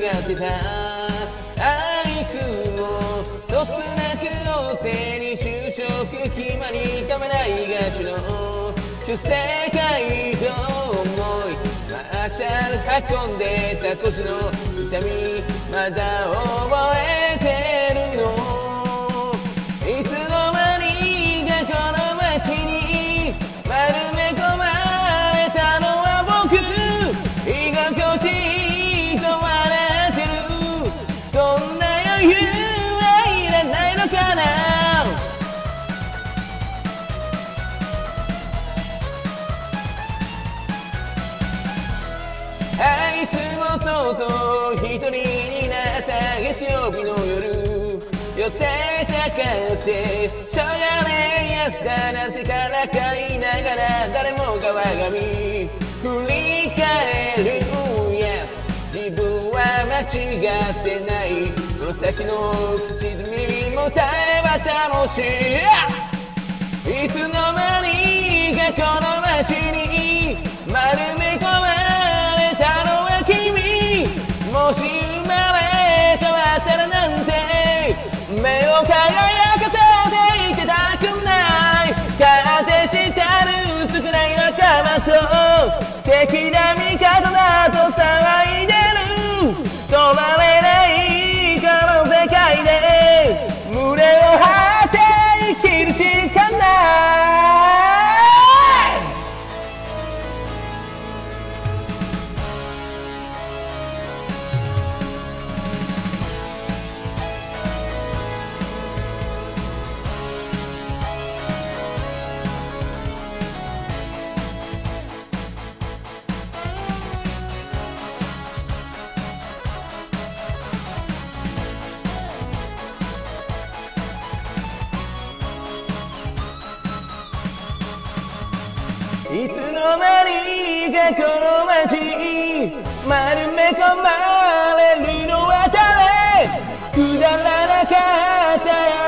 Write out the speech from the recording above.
描けた愛空をそつなくお手に就職決まりかめないがちの主世界と思いマーシャル囲んでた腰の痛みまだ覚えてるのいつの間にかこの街に丸め込まれたのは僕居心地と笑ってるそんな余裕はいらないのかなあいつもとうとう一人になった月曜日の夜予定高くてしょうがねえやつだなんてからかいながら誰もが我が身振り返る自分は間違ってないこの先の口にも耐えば楽しいいつの間にかこの街に丸め込まれたのは君もし生まれ変わったらなんて目を輝かせていただくない果てしたる少ない仲間と敵な味方だと騒いでる止まれないこの世界で胸を張って生きるしかないいつの間にかこの街丸め込まれるのは誰くだらなかった